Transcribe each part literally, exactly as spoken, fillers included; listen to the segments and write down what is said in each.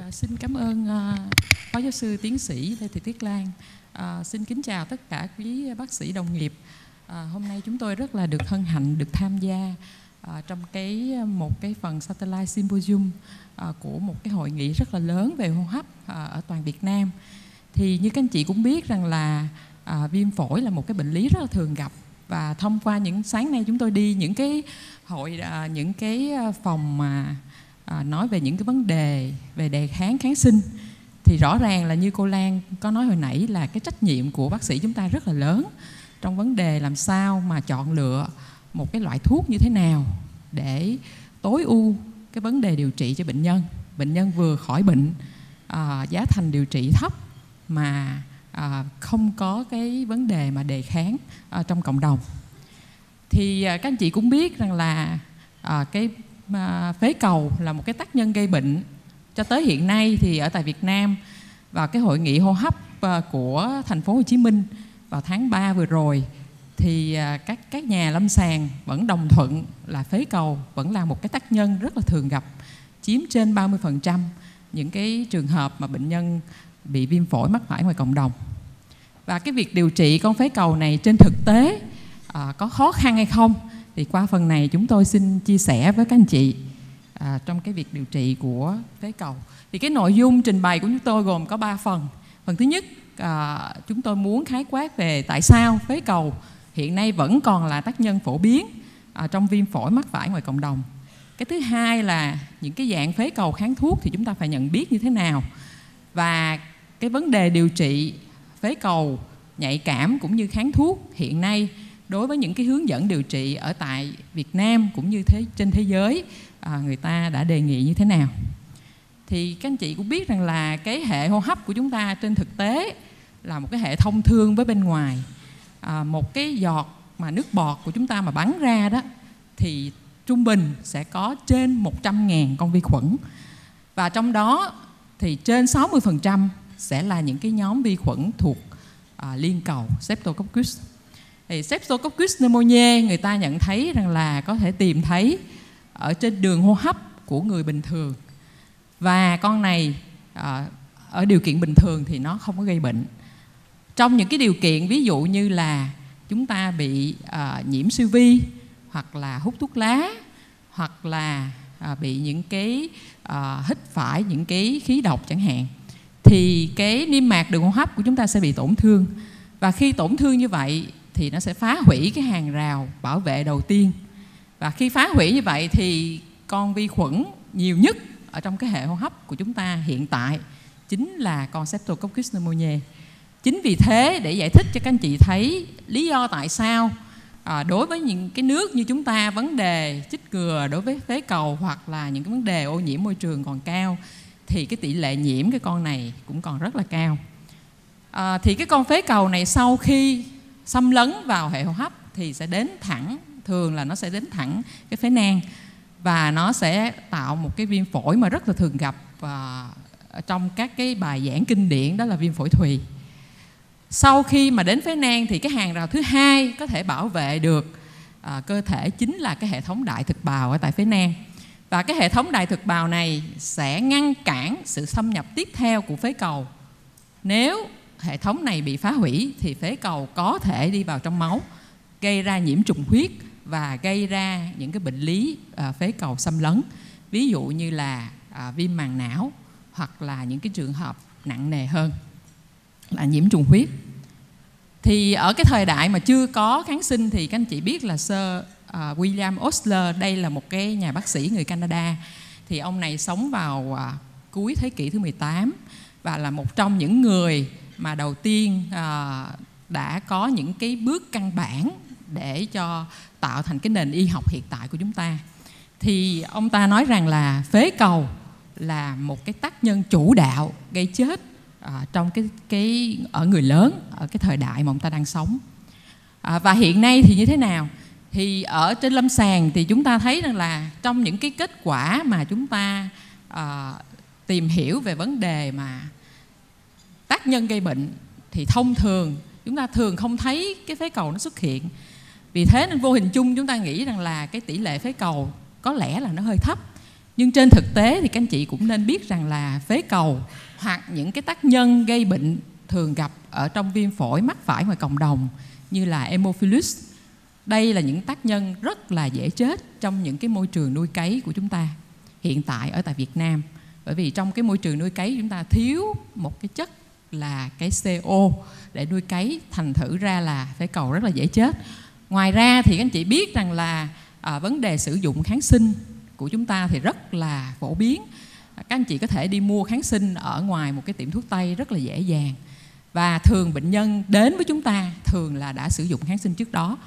À, xin cảm ơn à, Phó Giáo sư Tiến sĩ Lê Thị Tuyết Lan. À, xin kính chào tất cả quý bác sĩ đồng nghiệp. À, hôm nay chúng tôi rất là được hân hạnh được tham gia à, trong cái một cái phần satellite symposium à, của một cái hội nghị rất là lớn về hô hấp à, ở toàn Việt Nam. Thì như các anh chị cũng biết rằng là à, viêm phổi là một cái bệnh lý rất là thường gặp, và thông qua những sáng nay chúng tôi đi những cái hội à, những cái phòng mà À, nói về những cái vấn đề về đề kháng kháng sinh, thì rõ ràng là như cô Lan có nói hồi nãy là cái trách nhiệm của bác sĩ chúng ta rất là lớn trong vấn đề làm sao mà chọn lựa một cái loại thuốc như thế nào để tối ưu cái vấn đề điều trị cho bệnh nhân. Bệnh nhân vừa khỏi bệnh, à, giá thành điều trị thấp mà à, không có cái vấn đề mà đề kháng à, trong cộng đồng. Thì à, các anh chị cũng biết rằng là à, cái mà phế cầu là một cái tác nhân gây bệnh cho tới hiện nay thì ở tại Việt Nam, và cái hội nghị hô hấp của thành phố Hồ Chí Minh vào tháng ba vừa rồi thì các các nhà lâm sàng vẫn đồng thuận là phế cầu vẫn là một cái tác nhân rất là thường gặp, chiếm trên ba mươi phần trăm những cái trường hợp mà bệnh nhân bị viêm phổi mắc phải ngoài cộng đồng. Và cái việc điều trị con phế cầu này trên thực tế à, có khó khăn hay không? Thì qua phần này chúng tôi xin chia sẻ với các anh chị à, trong cái việc điều trị của phế cầu. Thì cái nội dung trình bày của chúng tôi gồm có ba phần. Phần thứ nhất, à, chúng tôi muốn khái quát về tại sao phế cầu hiện nay vẫn còn là tác nhân phổ biến à, trong viêm phổi mắc phải ngoài cộng đồng. Cái thứ hai là những cái dạng phế cầu kháng thuốc thì chúng ta phải nhận biết như thế nào. Và cái vấn đề điều trị phế cầu nhạy cảm cũng như kháng thuốc hiện nay đối với những cái hướng dẫn điều trị ở tại Việt Nam cũng như thế trên thế giới, à, người ta đã đề nghị như thế nào. Thì các anh chị cũng biết rằng là cái hệ hô hấp của chúng ta trên thực tế là một cái hệ thông thương với bên ngoài. À, một cái giọt mà nước bọt của chúng ta mà bắn ra đó thì trung bình sẽ có trên một trăm nghìn con vi khuẩn, và trong đó thì trên sáu mươi phần trăm sẽ là những cái nhóm vi khuẩn thuộc à, liên cầu Streptococcus. Thì Streptococcus pneumoniae người ta nhận thấy rằng là có thể tìm thấy ở trên đường hô hấp của người bình thường, và con này à, ở điều kiện bình thường thì nó không có gây bệnh. Trong những cái điều kiện ví dụ như là chúng ta bị à, nhiễm siêu vi, hoặc là hút thuốc lá, hoặc là à, bị những cái à, hít phải những cái khí độc chẳng hạn, thì cái niêm mạc đường hô hấp của chúng ta sẽ bị tổn thương, và khi tổn thương như vậy thì nó sẽ phá hủy cái hàng rào bảo vệ đầu tiên. Và khi phá hủy như vậy thì con vi khuẩn nhiều nhất ở trong cái hệ hô hấp của chúng ta hiện tại chính là con Streptococcus pneumoniae. Chính vì thế, để giải thích cho các anh chị thấy lý do tại sao à, đối với những cái nước như chúng ta, vấn đề chích ngừa đối với phế cầu hoặc là những cái vấn đề ô nhiễm môi trường còn cao, thì cái tỷ lệ nhiễm cái con này cũng còn rất là cao. À, thì cái con phế cầu này sau khi xâm lấn vào hệ hô hấp thì sẽ đến thẳng, thường là nó sẽ đến thẳng cái phế nang, và nó sẽ tạo một cái viêm phổi mà rất là thường gặp à, trong các cái bài giảng kinh điển, đó là viêm phổi thùy. Sau khi mà đến phế nang thì cái hàng rào thứ hai có thể bảo vệ được à, cơ thể chính là cái hệ thống đại thực bào ở tại phế nang. Và cái hệ thống đại thực bào này sẽ ngăn cản sự xâm nhập tiếp theo của phế cầu. Nếu hệ thống này bị phá hủy thì phế cầu có thể đi vào trong máu, gây ra nhiễm trùng huyết và gây ra những cái bệnh lý à, phế cầu xâm lấn, ví dụ như là à, viêm màng não, hoặc là những cái trường hợp nặng nề hơn là nhiễm trùng huyết. Thì ở cái thời đại mà chưa có kháng sinh thì các anh chị biết là Sir à, William Osler, đây là một cái nhà bác sĩ người Canada, thì ông này sống vào à, cuối thế kỷ thứ mười tám và là một trong những người mà đầu tiên à, đã có những cái bước căn bản để cho tạo thành cái nền y học hiện tại của chúng ta. Thì ông ta nói rằng là phế cầu là một cái tác nhân chủ đạo gây chết à, trong cái, cái ở người lớn ở cái thời đại mà ông ta đang sống. À, và hiện nay thì như thế nào? Thì ở trên lâm sàng thì chúng ta thấy rằng là trong những cái kết quả mà chúng ta à, tìm hiểu về vấn đề mà tác nhân gây bệnh thì thông thường chúng ta thường không thấy cái phế cầu nó xuất hiện. Vì thế nên vô hình chung chúng ta nghĩ rằng là cái tỷ lệ phế cầu có lẽ là nó hơi thấp. Nhưng trên thực tế thì các anh chị cũng nên biết rằng là phế cầu hoặc những cái tác nhân gây bệnh thường gặp ở trong viêm phổi mắc phải ngoài cộng đồng như là Haemophilus. Đây là những tác nhân rất là dễ chết trong những cái môi trường nuôi cấy của chúng ta hiện tại ở tại Việt Nam. Bởi vì trong cái môi trường nuôi cấy chúng ta thiếu một cái chất là cái xê o để nuôi cấy, thành thử ra là phế cầu rất là dễ chết. Ngoài ra thì các anh chị biết rằng là à, vấn đề sử dụng kháng sinh của chúng ta thì rất là phổ biến. Các anh chị có thể đi mua kháng sinh ở ngoài một cái tiệm thuốc tây rất là dễ dàng. Và thường bệnh nhân đến với chúng ta thường là đã sử dụng kháng sinh trước đó.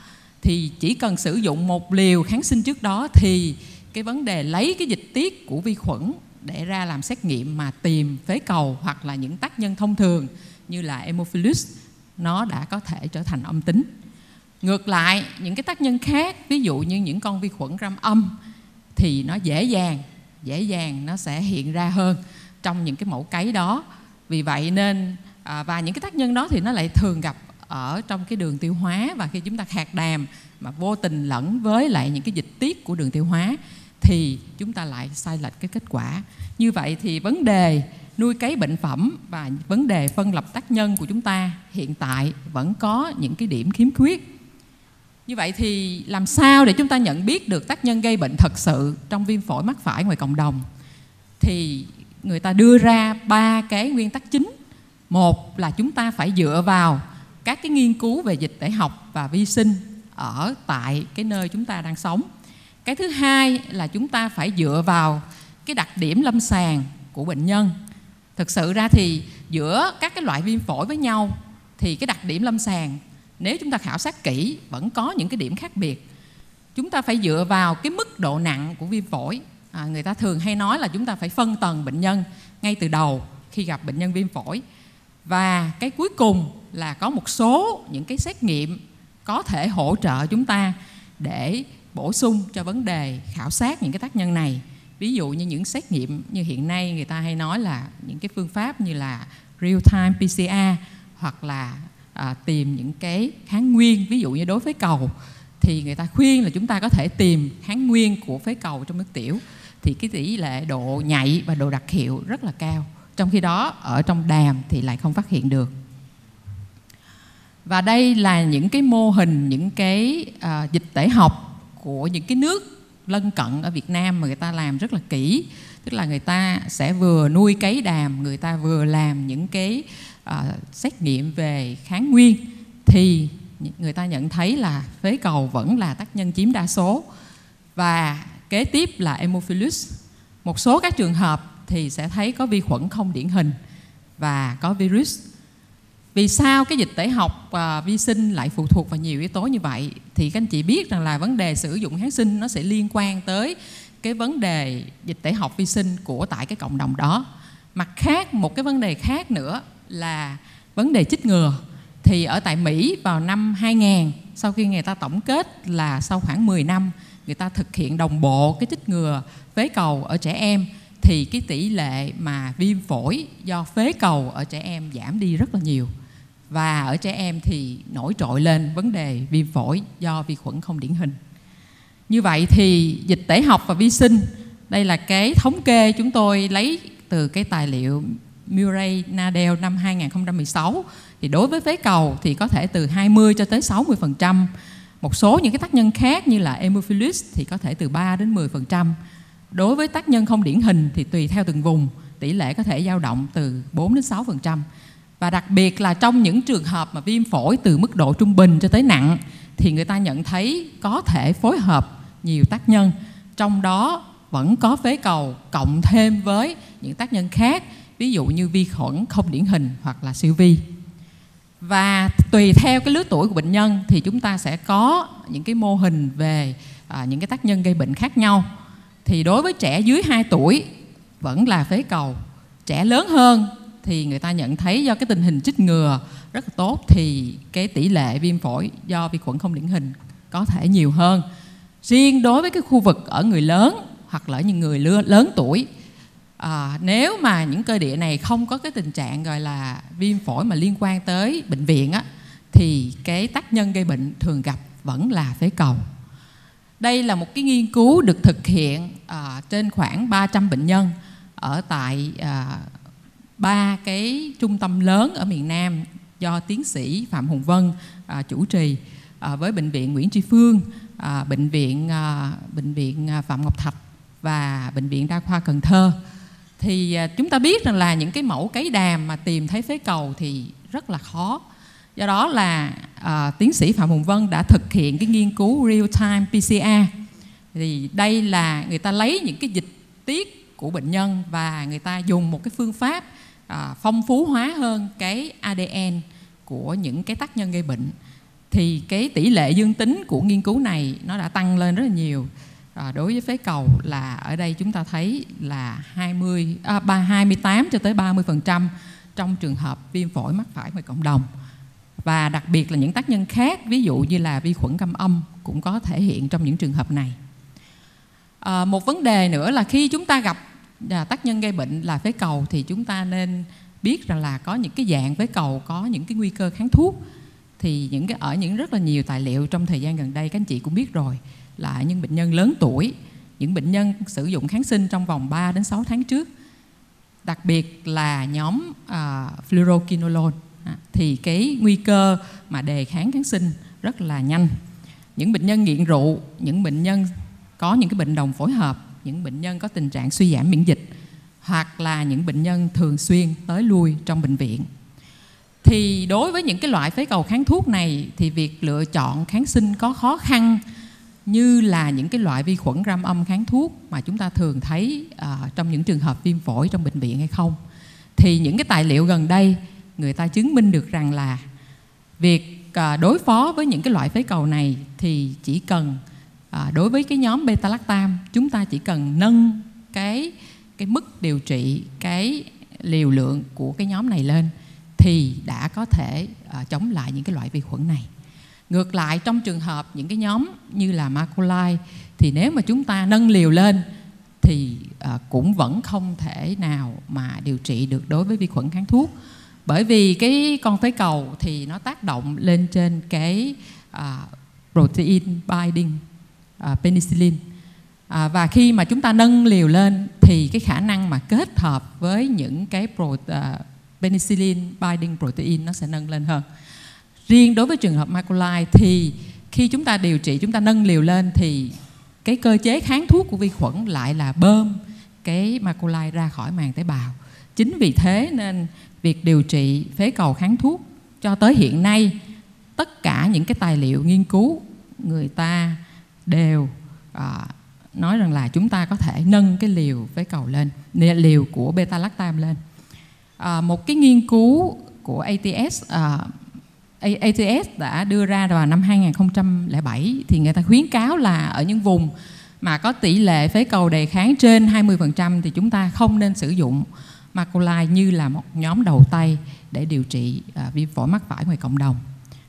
Thì chỉ cần sử dụng một liều kháng sinh trước đó thì cái vấn đề lấy cái dịch tiết của vi khuẩn để ra làm xét nghiệm mà tìm phế cầu hoặc là những tác nhân thông thường như là Haemophilus nó đã có thể trở thành âm tính. Ngược lại, những cái tác nhân khác, ví dụ như những con vi khuẩn gram âm thì nó dễ dàng, dễ dàng nó sẽ hiện ra hơn trong những cái mẫu cấy đó. Vì vậy nên, à, và những cái tác nhân đó thì nó lại thường gặp ở trong cái đường tiêu hóa, và khi chúng ta khạc đàm mà vô tình lẫn với lại những cái dịch tiết của đường tiêu hóa thì chúng ta lại sai lệch cái kết quả. Như vậy thì vấn đề nuôi cấy bệnh phẩm và vấn đề phân lập tác nhân của chúng ta hiện tại vẫn có những cái điểm khiếm khuyết. Như vậy thì làm sao để chúng ta nhận biết được tác nhân gây bệnh thật sự trong viêm phổi mắc phải ngoài cộng đồng? Thì người ta đưa ra ba cái nguyên tắc chính. Một là chúng ta phải dựa vào các cái nghiên cứu về dịch tễ học và vi sinh ở tại cái nơi chúng ta đang sống. Cái thứ hai là chúng ta phải dựa vào cái đặc điểm lâm sàng của bệnh nhân. Thực sự ra thì giữa các cái loại viêm phổi với nhau thì cái đặc điểm lâm sàng nếu chúng ta khảo sát kỹ vẫn có những cái điểm khác biệt. Chúng ta phải dựa vào cái mức độ nặng của viêm phổi. À, người ta thường hay nói là chúng ta phải phân tầng bệnh nhân ngay từ đầu khi gặp bệnh nhân viêm phổi. Và cái cuối cùng là có một số những cái xét nghiệm có thể hỗ trợ chúng ta để bổ sung cho vấn đề khảo sát những cái tác nhân này. Ví dụ như những xét nghiệm như hiện nay người ta hay nói là những cái phương pháp như là real-time pê xê rờ hoặc là à, tìm những cái kháng nguyên. Ví dụ như đối với phế cầu thì người ta khuyên là chúng ta có thể tìm kháng nguyên của phế cầu trong nước tiểu, thì cái tỷ lệ độ nhạy và độ đặc hiệu rất là cao. Trong khi đó ở trong đàm thì lại không phát hiện được. Và đây là những cái mô hình, những cái à, dịch tễ học của những cái nước lân cận ở Việt Nam mà người ta làm rất là kỹ. Tức là người ta sẽ vừa nuôi cấy đàm, người ta vừa làm những cái à, xét nghiệm về kháng nguyên, thì người ta nhận thấy là phế cầu vẫn là tác nhân chiếm đa số. Và kế tiếp là Haemophilus. Một số các trường hợp thì sẽ thấy có vi khuẩn không điển hình và có virus. Vì sao cái dịch tễ học và vi sinh lại phụ thuộc vào nhiều yếu tố như vậy? Thì các anh chị biết rằng là vấn đề sử dụng kháng sinh nó sẽ liên quan tới cái vấn đề dịch tễ học vi sinh của tại cái cộng đồng đó. Mặt khác, một cái vấn đề khác nữa là vấn đề chích ngừa. Thì ở tại Mỹ vào năm hai ngàn, sau khi người ta tổng kết là sau khoảng mười năm, người ta thực hiện đồng bộ cái chích ngừa phế cầu ở trẻ em, thì cái tỷ lệ mà viêm phổi do phế cầu ở trẻ em giảm đi rất là nhiều. Và ở trẻ em thì nổi trội lên vấn đề viêm phổi do vi khuẩn không điển hình. Như vậy thì dịch tễ học và vi sinh, đây là cái thống kê chúng tôi lấy từ cái tài liệu Murray-Nadel năm hai nghìn không trăm mười sáu. Thì đối với phế cầu thì có thể từ hai mươi cho tới sáu mươi phần trăm. Một số những cái tác nhân khác như là Haemophilus thì có thể từ ba đến mười phần trăm. Đối với tác nhân không điển hình thì tùy theo từng vùng, tỷ lệ có thể dao động từ bốn đến sáu phần trăm. Và đặc biệt là trong những trường hợp mà viêm phổi từ mức độ trung bình cho tới nặng thì người ta nhận thấy có thể phối hợp nhiều tác nhân, trong đó vẫn có phế cầu cộng thêm với những tác nhân khác, ví dụ như vi khuẩn không điển hình hoặc là siêu vi. Và tùy theo cái lứa tuổi của bệnh nhân thì chúng ta sẽ có những cái mô hình về à, những cái tác nhân gây bệnh khác nhau. Thì đối với trẻ dưới hai tuổi vẫn là phế cầu. Trẻ lớn hơn thì người ta nhận thấy do cái tình hình chích ngừa rất là tốt thì cái tỷ lệ viêm phổi do vi khuẩn không điển hình có thể nhiều hơn. Riêng đối với cái khu vực ở người lớn hoặc là những người lớn tuổi, à, nếu mà những cơ địa này không có cái tình trạng gọi là viêm phổi mà liên quan tới bệnh viện á, thì cái tác nhân gây bệnh thường gặp vẫn là phế cầu. Đây là một cái nghiên cứu được thực hiện à, trên khoảng ba trăm bệnh nhân ở tại ba à, cái trung tâm lớn ở miền Nam do tiến sĩ Phạm Hùng Vân à, chủ trì à, với Bệnh viện Nguyễn Tri Phương, à, Bệnh viện à, Bệnh viện Phạm Ngọc Thạch và Bệnh viện Đa khoa Cần Thơ. Thì à, chúng ta biết rằng là những cái mẫu cấy đàm mà tìm thấy phế cầu thì rất là khó. Do đó là à, tiến sĩ Phạm Hùng Vân đã thực hiện cái nghiên cứu real-time pê xê rờ. Thì đây là người ta lấy những cái dịch tiết của bệnh nhân và người ta dùng một cái phương pháp à, phong phú hóa hơn cái a đê en của những cái tác nhân gây bệnh. Thì cái tỷ lệ dương tính của nghiên cứu này nó đã tăng lên rất là nhiều. À, đối với phế cầu là ở đây chúng ta thấy là hai mươi, à, hai mươi tám cho tới ba mươi phần trăm trong trường hợp viêm phổi mắc phải ngoài cộng đồng. Và đặc biệt là những tác nhân khác, ví dụ như là vi khuẩn cam âm cũng có thể hiện trong những trường hợp này. À, một vấn đề nữa là khi chúng ta gặp à, tác nhân gây bệnh là phế cầu thì chúng ta nên biết rằng là có những cái dạng phế cầu có những cái nguy cơ kháng thuốc. Thì những cái ở những rất là nhiều tài liệu trong thời gian gần đây các anh chị cũng biết rồi, là những bệnh nhân lớn tuổi, những bệnh nhân sử dụng kháng sinh trong vòng ba đến sáu tháng trước, đặc biệt là nhóm à, fluoroquinolone, à, thì cái nguy cơ mà đề kháng kháng sinh rất là nhanh. Những bệnh nhân nghiện rượu, những bệnh nhân có những cái bệnh đồng phối hợp, những bệnh nhân có tình trạng suy giảm miễn dịch, hoặc là những bệnh nhân thường xuyên tới lui trong bệnh viện. Thì đối với những cái loại phế cầu kháng thuốc này thì việc lựa chọn kháng sinh có khó khăn như là những cái loại vi khuẩn gram âm kháng thuốc mà chúng ta thường thấy uh, trong những trường hợp viêm phổi trong bệnh viện hay không. Thì những cái tài liệu gần đây người ta chứng minh được rằng là việc uh, đối phó với những cái loại phế cầu này thì chỉ cần À, đối với cái nhóm beta-lactam, chúng ta chỉ cần nâng cái, cái mức điều trị, cái liều lượng của cái nhóm này lên thì đã có thể à, chống lại những cái loại vi khuẩn này. Ngược lại, trong trường hợp những cái nhóm như là macrolide thì nếu mà chúng ta nâng liều lên thì à, cũng vẫn không thể nào mà điều trị được đối với vi khuẩn kháng thuốc. Bởi vì cái con phế cầu thì nó tác động lên trên cái à, protein binding Uh, penicillin uh, và khi mà chúng ta nâng liều lên thì cái khả năng mà kết hợp với những cái pro, uh, penicillin binding protein nó sẽ nâng lên hơn. Riêng đối với trường hợp macrolide thì khi chúng ta điều trị, chúng ta nâng liều lên thì cái cơ chế kháng thuốc của vi khuẩn lại là bơm cái macrolide ra khỏi màng tế bào. Chính vì thế nên việc điều trị phế cầu kháng thuốc cho tới hiện nay, tất cả những cái tài liệu nghiên cứu người ta đều à, nói rằng là chúng ta có thể nâng cái liều phế cầu lên, liều của beta-lactam lên. À, một cái nghiên cứu của A T S, à, A T S đã đưa ra vào năm hai nghìn không trăm lẻ bảy thì người ta khuyến cáo là ở những vùng mà có tỷ lệ phế cầu đề kháng trên hai mươi phần trăm thì chúng ta không nên sử dụng macrolide như là một nhóm đầu tay để điều trị à, viêm phổi mắc phải ngoài cộng đồng.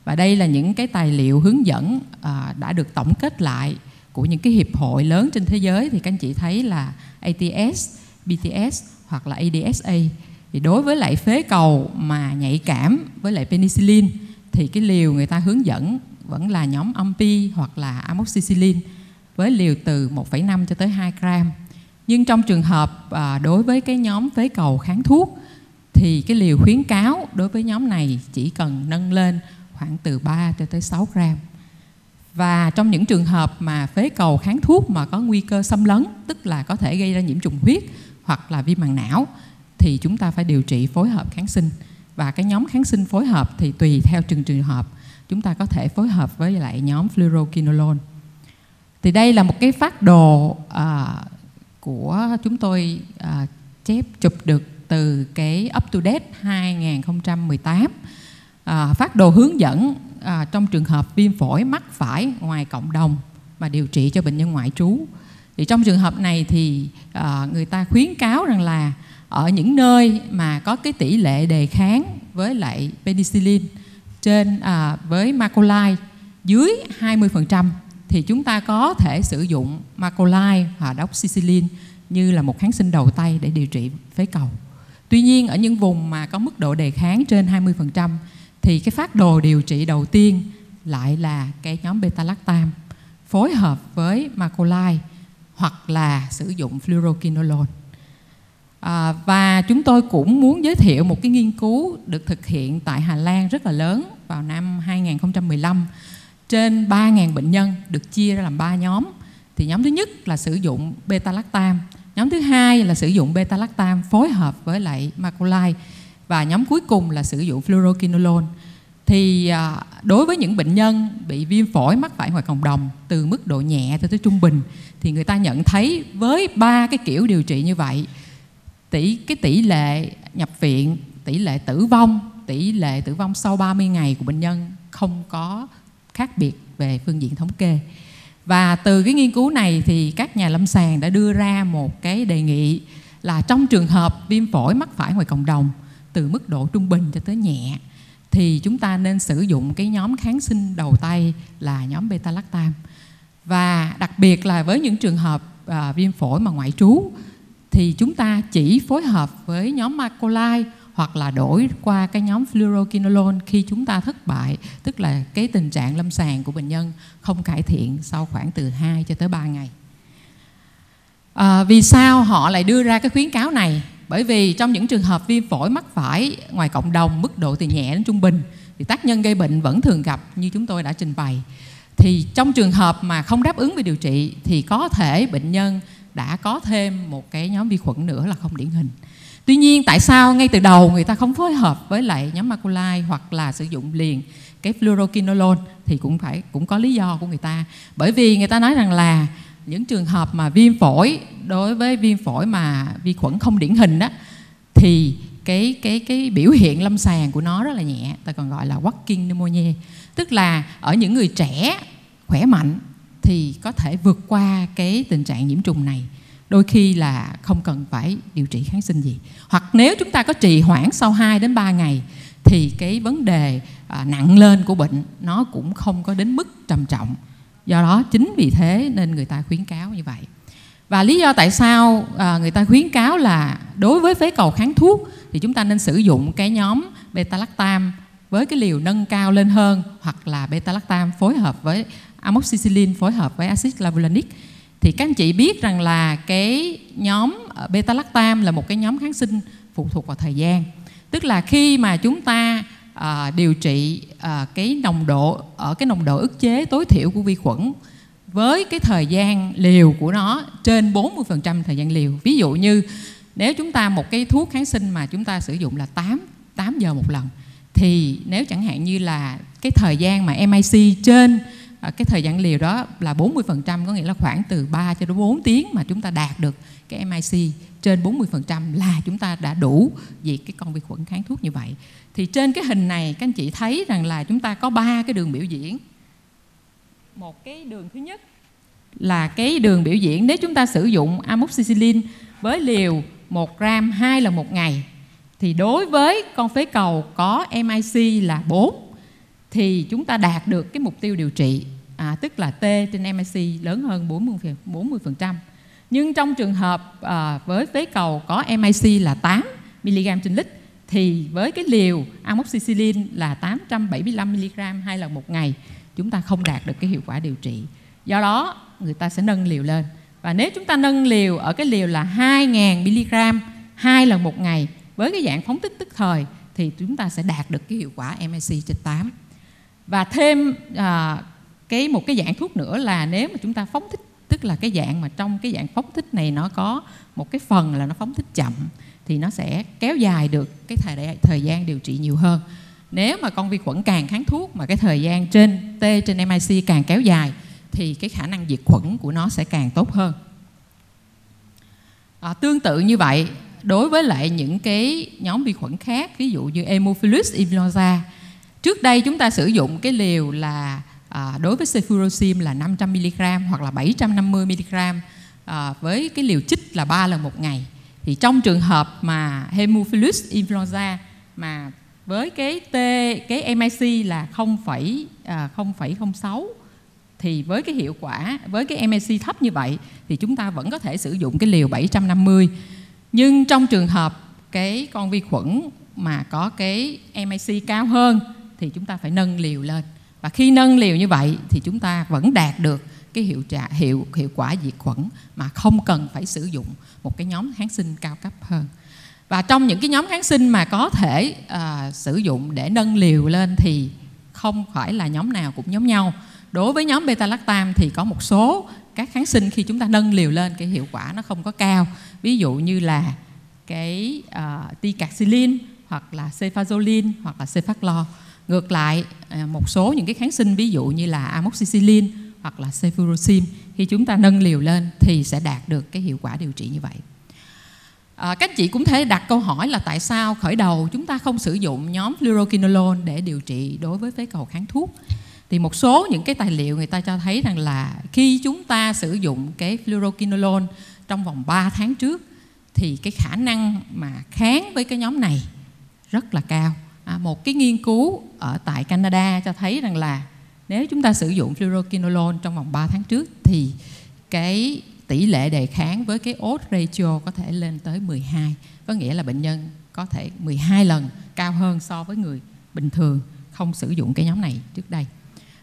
Và đây là những cái tài liệu hướng dẫn à, đã được tổng kết lại của những cái hiệp hội lớn trên thế giới. Thì các anh chị thấy là A T S, B T S hoặc là I D S A. Thì đối với lại phế cầu mà nhạy cảm với lại penicillin thì cái liều người ta hướng dẫn vẫn là nhóm ampi hoặc là amoxicillin với liều từ một phẩy năm cho tới hai gram. Nhưng trong trường hợp à, đối với cái nhóm phế cầu kháng thuốc thì cái liều khuyến cáo đối với nhóm này chỉ cần nâng lên khoảng từ ba cho tới sáu gram. Và trong những trường hợp mà phế cầu kháng thuốc mà có nguy cơ xâm lấn, tức là có thể gây ra nhiễm trùng huyết hoặc là viêm màng não, thì chúng ta phải điều trị phối hợp kháng sinh. Và cái nhóm kháng sinh phối hợp thì tùy theo từng trường hợp, chúng ta có thể phối hợp với lại nhóm fluoroquinolone. Thì đây là một cái phác đồ à, của chúng tôi à, chép chụp được từ cái UpToDate hai nghìn không trăm mười tám. À, phát đồ hướng dẫn à, trong trường hợp viêm phổi mắc phải ngoài cộng đồng mà điều trị cho bệnh nhân ngoại trú. Thì trong trường hợp này thì à, người ta khuyến cáo rằng là ở những nơi mà có cái tỷ lệ đề kháng với lại penicillin trên à, với macrolide dưới hai mươi phần trăm thì chúng ta có thể sử dụng macrolide hoặc doxycycline như là một kháng sinh đầu tay để điều trị phế cầu. Tuy nhiên ở những vùng mà có mức độ đề kháng trên hai mươi phần trăm thì cái phác đồ điều trị đầu tiên lại là cái nhóm beta-lactam phối hợp với macrolide hoặc là sử dụng fluoroquinolone. À, và chúng tôi cũng muốn giới thiệu một cái nghiên cứu được thực hiện tại Hà Lan rất là lớn vào năm hai nghìn không trăm mười lăm. Trên ba nghìn bệnh nhân được chia ra làm ba nhóm. Thì nhóm thứ nhất là sử dụng beta-lactam, nhóm thứ hai là sử dụng beta-lactam phối hợp với lại macrolide, và nhóm cuối cùng là sử dụng fluoroquinolone. Thì đối với những bệnh nhân bị viêm phổi mắc phải ngoài cộng đồng từ mức độ nhẹ tới, tới trung bình, thì người ta nhận thấy với ba cái kiểu điều trị như vậy, tỷ cái tỷ lệ nhập viện, tỷ lệ tử vong, tỷ lệ tử vong sau ba mươi ngày của bệnh nhân không có khác biệt về phương diện thống kê. Và từ cái nghiên cứu này thì các nhà lâm sàng đã đưa ra một cái đề nghị là trong trường hợp viêm phổi mắc phải ngoài cộng đồng từ mức độ trung bình cho tới nhẹ, thì chúng ta nên sử dụng cái nhóm kháng sinh đầu tay là nhóm beta-lactam. Và đặc biệt là với những trường hợp à, viêm phổi mà ngoại trú, thì chúng ta chỉ phối hợp với nhóm macrolide hoặc là đổi qua cái nhóm fluoroquinolone khi chúng ta thất bại, tức là cái tình trạng lâm sàng của bệnh nhân không cải thiện sau khoảng từ hai cho tới ba ngày. À, vì sao họ lại đưa ra cái khuyến cáo này? Bởi vì trong những trường hợp viêm phổi mắc phải ngoài cộng đồng mức độ từ nhẹ đến trung bình, thì tác nhân gây bệnh vẫn thường gặp như chúng tôi đã trình bày. Thì trong trường hợp mà không đáp ứng với điều trị thì có thể bệnh nhân đã có thêm một cái nhóm vi khuẩn nữa là không điển hình. Tuy nhiên tại sao ngay từ đầu người ta không phối hợp với lại nhóm macrolide hoặc là sử dụng liền cái fluoroquinolone, thì cũng phải cũng có lý do của người ta. Bởi vì người ta nói rằng là những trường hợp mà viêm phổi, đối với viêm phổi mà vi khuẩn không điển hình đó, thì cái cái cái biểu hiện lâm sàng của nó rất là nhẹ, ta còn gọi là walking pneumonia, tức là ở những người trẻ khỏe mạnh thì có thể vượt qua cái tình trạng nhiễm trùng này, đôi khi là không cần phải điều trị kháng sinh gì. Hoặc nếu chúng ta có trì hoãn sau hai đến ba ngày thì cái vấn đề à, nặng lên của bệnh nó cũng không có đến mức trầm trọng. Do đó chính vì thế nên người ta khuyến cáo như vậy. Và lý do tại sao à, người ta khuyến cáo là đối với phế cầu kháng thuốc thì chúng ta nên sử dụng cái nhóm beta-lactam với cái liều nâng cao lên hơn, hoặc là beta-lactam phối hợp với amoxicillin phối hợp với acid clavulanic. Thì các anh chị biết rằng là cái nhóm beta-lactam là một cái nhóm kháng sinh phụ thuộc vào thời gian. Tức là khi mà chúng ta à, điều trị à, cái nồng độ ở cái nồng độ ức chế tối thiểu của vi khuẩn với cái thời gian liều của nó trên bốn mươi phần trăm thời gian liều. Ví dụ như nếu chúng ta một cái thuốc kháng sinh mà chúng ta sử dụng là tám, tám giờ một lần, thì nếu chẳng hạn như là cái thời gian mà em i xê trên cái thời gian liều đó là bốn mươi phần trăm, có nghĩa là khoảng từ ba cho đến bốn tiếng mà chúng ta đạt được cái em i xê trên bốn mươi phần trăm là chúng ta đã đủ diệt cái con vi khuẩn kháng thuốc như vậy. Thì trên cái hình này các anh chị thấy rằng là chúng ta có ba cái đường biểu diễn. Một cái đường thứ nhất là cái đường biểu diễn nếu chúng ta sử dụng amoxicillin với liều một gram hai lần một ngày, thì đối với con phế cầu có em i xê là bốn thì chúng ta đạt được cái mục tiêu điều trị, à, tức là T trên em i xê lớn hơn bốn mươi phần trăm. Nhưng trong trường hợp à, với phế cầu có em i xê là tám mi-li-gam trên lít, thì với cái liều amoxicillin là tám trăm bảy mươi lăm mi-li-gam hai lần một ngày, chúng ta không đạt được cái hiệu quả điều trị. Do đó người ta sẽ nâng liều lên. Và nếu chúng ta nâng liều ở cái liều là hai nghìn mi-li-gam hai lần một ngày với cái dạng phóng tích tức thời, thì chúng ta sẽ đạt được cái hiệu quả em i xê trên tám. Và thêm à, cái một cái dạng thuốc nữa là nếu mà chúng ta phóng thích, tức là cái dạng mà trong cái dạng phóng thích này nó có một cái phần là nó phóng thích chậm, thì nó sẽ kéo dài được cái thời, thời gian điều trị nhiều hơn. Nếu mà con vi khuẩn càng kháng thuốc mà cái thời gian trên T trên em i xê càng kéo dài thì cái khả năng diệt khuẩn của nó sẽ càng tốt hơn. À, tương tự như vậy đối với lại những cái nhóm vi khuẩn khác, ví dụ như Haemophilus influenzae, trước đây chúng ta sử dụng cái liều là à, đối với cefuroxime là năm trăm mi-li-gam hoặc là bảy trăm năm mươi mi-li-gam à, với cái liều chích là ba lần một ngày. Thì trong trường hợp mà Haemophilus influenzae mà với cái T cái em i xê là không phẩy không sáu thì với cái hiệu quả với cái em i xê thấp như vậy thì chúng ta vẫn có thể sử dụng cái liều bảy trăm năm mươi. Nhưng trong trường hợp cái con vi khuẩn mà có cái em i xê cao hơn thì chúng ta phải nâng liều lên. Và khi nâng liều như vậy thì chúng ta vẫn đạt được cái hiệu trả, hiệu hiệu quả diệt khuẩn mà không cần phải sử dụng một cái nhóm kháng sinh cao cấp hơn. Và trong những cái nhóm kháng sinh mà có thể uh, sử dụng để nâng liều lên thì không phải là nhóm nào cũng giống nhau. Đối với nhóm beta-lactam thì có một số các kháng sinh khi chúng ta nâng liều lên cái hiệu quả nó không có cao. Ví dụ như là cái uh, ticaxilin hoặc là cefazolin hoặc là cefaclor. Ngược lại, một số những cái kháng sinh ví dụ như là amoxicillin hoặc là cefuroxime, khi chúng ta nâng liều lên thì sẽ đạt được cái hiệu quả điều trị như vậy. À, các chị cũng thể đặt câu hỏi là tại sao khởi đầu chúng ta không sử dụng nhóm fluoroquinolone để điều trị đối với phế cầu kháng thuốc. Thì một số những cái tài liệu người ta cho thấy rằng là khi chúng ta sử dụng cái fluoroquinolone trong vòng ba tháng trước thì cái khả năng mà kháng với cái nhóm này rất là cao. À, một cái nghiên cứu ở tại Canada cho thấy rằng là nếu chúng ta sử dụng fluoroquinolone trong vòng ba tháng trước thì cái tỷ lệ đề kháng với cái odds ratio có thể lên tới mười hai, có nghĩa là bệnh nhân có thể mười hai lần cao hơn so với người bình thường không sử dụng cái nhóm này trước đây.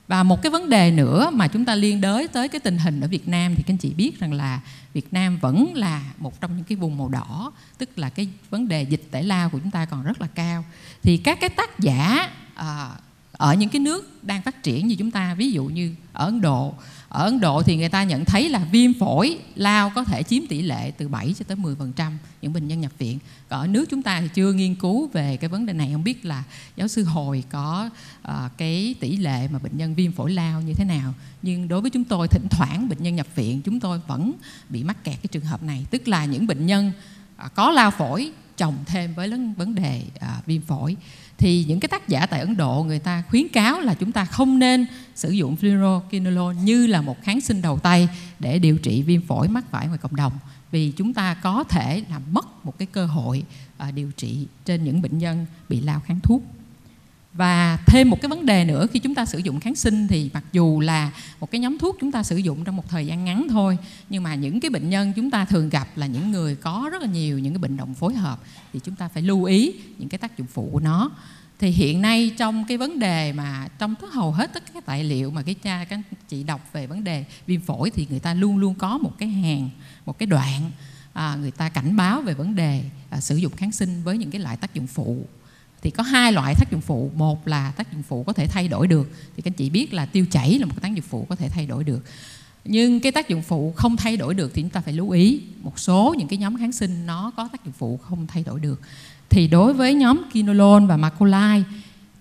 Và một cái vấn đề nữa mà chúng ta liên đới tới cái tình hình ở Việt Nam thì các anh chị biết rằng là Việt Nam vẫn là một trong những cái vùng màu đỏ, tức là cái vấn đề dịch tễ lao của chúng ta còn rất là cao. Thì các cái tác giả à, ở những cái nước đang phát triển như chúng ta, ví dụ như ở Ấn Độ, ở Ấn Độ thì người ta nhận thấy là viêm phổi lao có thể chiếm tỷ lệ từ bảy cho tới mười phần trăm những bệnh nhân nhập viện. Ở nước chúng ta thì chưa nghiên cứu về cái vấn đề này, không biết là giáo sư Hồi có uh, cái tỷ lệ mà bệnh nhân viêm phổi lao như thế nào. Nhưng đối với chúng tôi, thỉnh thoảng bệnh nhân nhập viện chúng tôi vẫn bị mắc kẹt cái trường hợp này, tức là những bệnh nhân uh, có lao phổi chồng thêm với vấn đề uh, viêm phổi. Thì những cái tác giả tại Ấn Độ người ta khuyến cáo là chúng ta không nên sử dụng fluoroquinolone như là một kháng sinh đầu tay để điều trị viêm phổi mắc phải ngoài cộng đồng, vì chúng ta có thể làm mất một cái cơ hội à, điều trị trên những bệnh nhân bị lao kháng thuốc. Và thêm một cái vấn đề nữa, khi chúng ta sử dụng kháng sinh thì mặc dù là một cái nhóm thuốc chúng ta sử dụng trong một thời gian ngắn thôi, nhưng mà những cái bệnh nhân chúng ta thường gặp là những người có rất là nhiều những cái bệnh động phối hợp, thì chúng ta phải lưu ý những cái tác dụng phụ của nó. Thì hiện nay trong cái vấn đề mà trong tất hầu hết tất các tài liệu mà cái cha các chị đọc về vấn đề viêm phổi thì người ta luôn luôn có một cái hàng, một cái đoạn à, người ta cảnh báo về vấn đề à, sử dụng kháng sinh với những cái loại tác dụng phụ. Thì có hai loại tác dụng phụ, một là tác dụng phụ có thể thay đổi được, thì các anh chị biết là tiêu chảy là một tác dụng phụ có thể thay đổi được. Nhưng cái tác dụng phụ không thay đổi được thì chúng ta phải lưu ý, một số những cái nhóm kháng sinh nó có tác dụng phụ không thay đổi được. Thì đối với nhóm quinolone và macrolide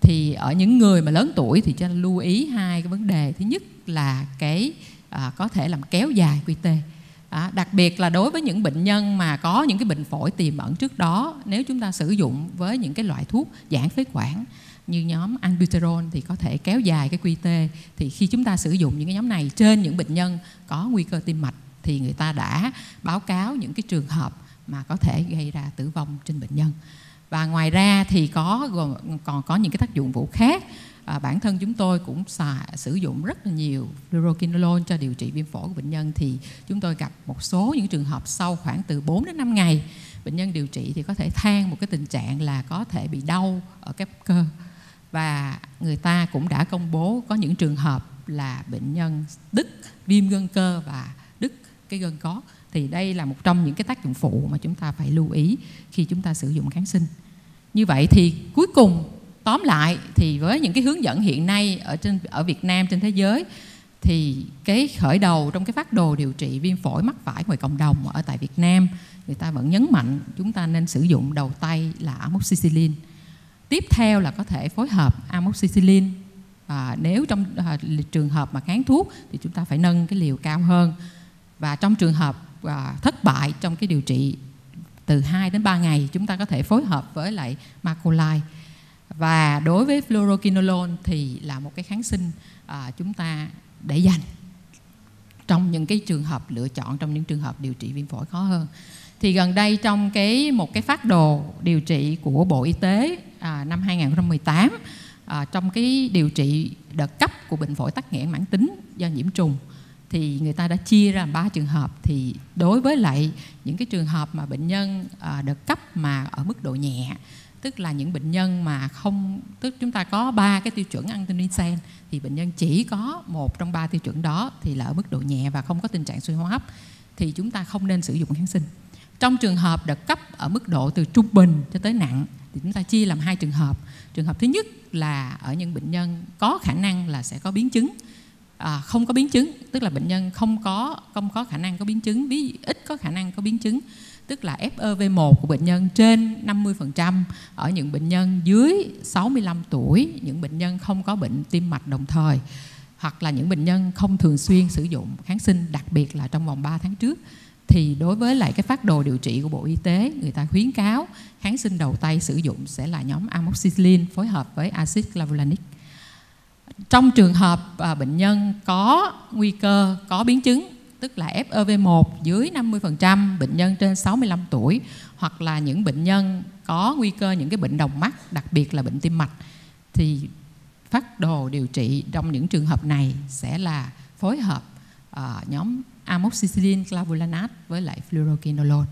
thì ở những người mà lớn tuổi thì cho lưu ý hai cái vấn đề. Thứ nhất là cái à, có thể làm kéo dài quy tê. À, đặc biệt là đối với những bệnh nhân mà có những cái bệnh phổi tiềm ẩn trước đó, nếu chúng ta sử dụng với những cái loại thuốc giãn phế quản như nhóm albuterol thì có thể kéo dài cái quy tê. Thì khi chúng ta sử dụng những cái nhóm này trên những bệnh nhân có nguy cơ tim mạch thì người ta đã báo cáo những cái trường hợp mà có thể gây ra tử vong trên bệnh nhân. Và ngoài ra thì có còn có những cái tác dụng phụ khác. À, bản thân chúng tôi cũng xài, sử dụng rất là nhiều fluoroquinolone cho điều trị viêm phổi của bệnh nhân, thì chúng tôi gặp một số những trường hợp sau khoảng từ bốn đến năm ngày bệnh nhân điều trị thì có thể than một cái tình trạng là có thể bị đau ở các bắp cơ. Và người ta cũng đã công bố có những trường hợp là bệnh nhân đứt viêm gân cơ và đứt cái gân có. Thì đây là một trong những cái tác dụng phụ mà chúng ta phải lưu ý khi chúng ta sử dụng kháng sinh. Như vậy thì cuối cùng, tóm lại thì với những cái hướng dẫn hiện nay ở trên ở Việt Nam, trên thế giới, thì cái khởi đầu trong cái phác đồ điều trị viêm phổi mắc phải ngoài cộng đồng ở tại Việt Nam, người ta vẫn nhấn mạnh chúng ta nên sử dụng đầu tay là amoxicillin. Tiếp theo là có thể phối hợp amoxicillin. À, nếu trong à, trường hợp mà kháng thuốc thì chúng ta phải nâng cái liều cao hơn. Và trong trường hợp à, thất bại trong cái điều trị từ hai đến ba ngày, chúng ta có thể phối hợp với lại macrolide. Và đối với fluoroquinolone thì là một cái kháng sinh à, chúng ta để dành trong những cái trường hợp lựa chọn, trong những trường hợp điều trị viêm phổi khó hơn. Thì gần đây trong cái một cái phác đồ điều trị của Bộ Y tế à, năm hai nghìn không trăm mười tám, à, trong cái điều trị đợt cấp của bệnh phổi tắc nghẽn mãn tính do nhiễm trùng, thì người ta đã chia ra ba trường hợp. Thì đối với lại những cái trường hợp mà bệnh nhân à, đợt cấp mà ở mức độ nhẹ tức là những bệnh nhân mà không, tức chúng ta có ba cái tiêu chuẩn antigen thì bệnh nhân chỉ có một trong ba tiêu chuẩn đó thì là ở mức độ nhẹ và không có tình trạng suy hô hấp thì chúng ta không nên sử dụng kháng sinh. Trong trường hợp đợt cấp ở mức độ từ trung bình cho tới nặng thì chúng ta chia làm hai trường hợp. Trường hợp thứ nhất là ở những bệnh nhân có khả năng là sẽ có biến chứng, à, không có biến chứng, tức là bệnh nhân không có không có khả năng có biến chứng, ví ít có khả năng có biến chứng, tức là F E V một của bệnh nhân trên năm mươi phần trăm ở những bệnh nhân dưới sáu mươi lăm tuổi, những bệnh nhân không có bệnh tim mạch đồng thời hoặc là những bệnh nhân không thường xuyên sử dụng kháng sinh, đặc biệt là trong vòng ba tháng trước. Thì đối với lại cái phác đồ điều trị của Bộ Y tế, người ta khuyến cáo kháng sinh đầu tay sử dụng sẽ là nhóm amoxicillin phối hợp với acid clavulanic. Trong trường hợp à, bệnh nhân có nguy cơ, có biến chứng, tức là F E V một dưới năm mươi phần trăm, bệnh nhân trên sáu mươi lăm tuổi hoặc là những bệnh nhân có nguy cơ những cái bệnh đồng mắt, đặc biệt là bệnh tim mạch, thì phác đồ điều trị trong những trường hợp này sẽ là phối hợp à, nhóm amoxicillin clavulanate với lại fluoroquinolone.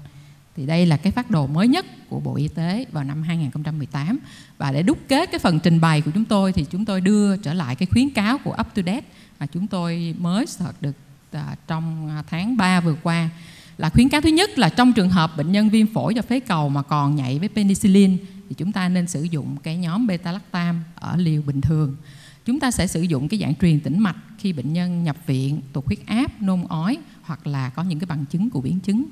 Thì đây là cái phác đồ mới nhất của Bộ Y tế vào năm hai nghìn không trăm mười tám. Và để đúc kết cái phần trình bày của chúng tôi thì chúng tôi đưa trở lại cái khuyến cáo của UpToDate mà chúng tôi mới search được à, trong tháng ba vừa qua. Là khuyến cáo thứ nhất là trong trường hợp bệnh nhân viêm phổi do phế cầu mà còn nhạy với penicillin thì chúng ta nên sử dụng cái nhóm beta-lactam ở liều bình thường. Chúng ta sẽ sử dụng cái dạng truyền tĩnh mạch khi bệnh nhân nhập viện, tụt huyết áp, nôn ói hoặc là có những cái bằng chứng của biến chứng.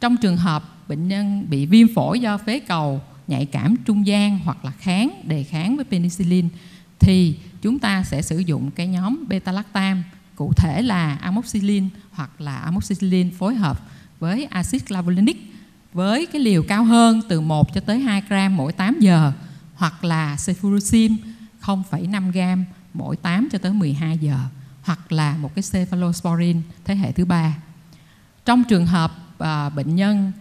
Trong trường hợp bệnh nhân bị viêm phổi do phế cầu, nhạy cảm trung gian hoặc là kháng, đề kháng với penicillin thì chúng ta sẽ sử dụng cái nhóm beta-lactam, cụ thể là amoxicillin hoặc là amoxicillin phối hợp với acid clavulanic với cái liều cao hơn từ một cho tới hai gram mỗi tám giờ hoặc là cefuroxime không phẩy năm gram mỗi tám cho tới mười hai giờ hoặc là một cái cephalosporin thế hệ thứ ba. Trong trường hợp à, bệnh nhân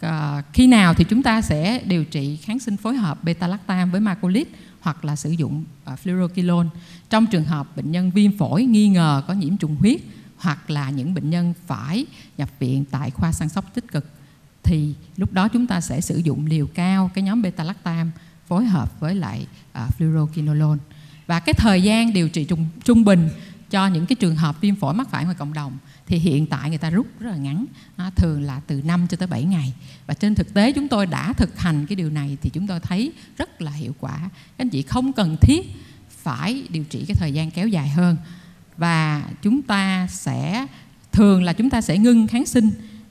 à, khi nào thì chúng ta sẽ điều trị kháng sinh phối hợp beta-lactam với macrolide hoặc là sử dụng à, fluoroquinolone. Trong trường hợp bệnh nhân viêm phổi nghi ngờ có nhiễm trùng huyết hoặc là những bệnh nhân phải nhập viện tại khoa săn sóc tích cực thì lúc đó chúng ta sẽ sử dụng liều cao cái nhóm beta-lactam phối hợp với lại à, fluoroquinolone. Và cái thời gian điều trị trung, trung bình cho những cái trường hợp viêm phổi mắc phải ngoài cộng đồng thì hiện tại người ta rút rất là ngắn, nó thường là từ năm cho tới bảy ngày. Và trên thực tế chúng tôi đã thực hành cái điều này thì chúng tôi thấy rất là hiệu quả. Các anh chị không cần thiết phải điều trị cái thời gian kéo dài hơn. Và chúng ta sẽ thường là chúng ta sẽ ngưng kháng sinh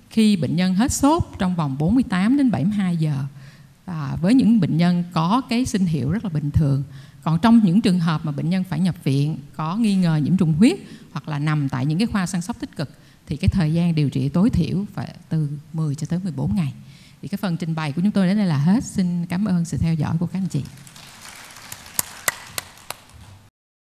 khi bệnh nhân hết sốt trong vòng bốn mươi tám đến bảy mươi hai giờ. À, với những bệnh nhân có cái sinh hiệu rất là bình thường. Còn trong những trường hợp mà bệnh nhân phải nhập viện có nghi ngờ nhiễm trùng huyết hoặc là nằm tại những cái khoa săn sóc tích cực thì cái thời gian điều trị tối thiểu phải từ mười cho tới mười bốn ngày. Thì cái phần trình bày của chúng tôi đến đây là hết. Xin cảm ơn sự theo dõi của các anh chị.